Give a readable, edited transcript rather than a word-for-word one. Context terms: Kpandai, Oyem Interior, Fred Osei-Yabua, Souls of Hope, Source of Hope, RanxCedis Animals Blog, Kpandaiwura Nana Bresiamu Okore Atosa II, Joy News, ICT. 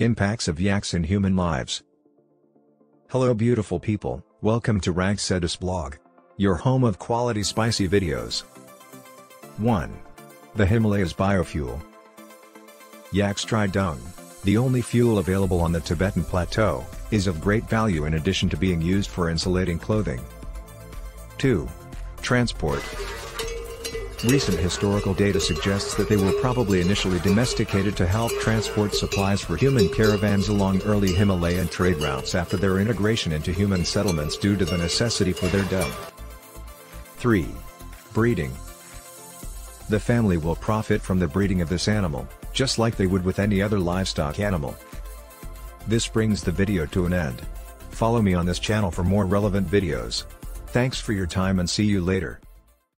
Impacts of Yaks in Human Lives. Hello beautiful people, welcome to RanxCedis Blog, your home of quality spicy videos. 1. The Himalayas Biofuel. Yak's dry dung, the only fuel available on the Tibetan plateau, is of great value in addition to being used for insulating clothing. 2. Transport. Recent historical data suggests that they were probably initially domesticated to help transport supplies for human caravans along early Himalayan trade routes after their integration into human settlements due to the necessity for their dung. 3. Breeding. The family will profit from the breeding of this animal, just like they would with any other livestock animal. This brings the video to an end. Follow me on this channel for more relevant videos. Thanks for your time and see you later.